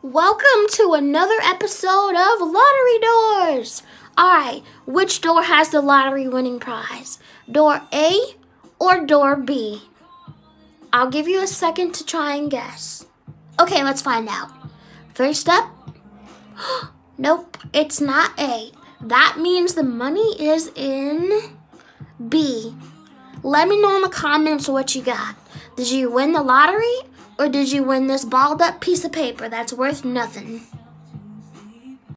Welcome to another episode of Lottery Doors. Alright, which door has the lottery winning prize? Door A or door B? I'll give you a second to try and guess. Okay, let's find out. First up, nope, it's not A. That means the money is in B. Let me know in the comments what you got. Did you win the lottery? Or did you win this balled up piece of paper that's worth nothing?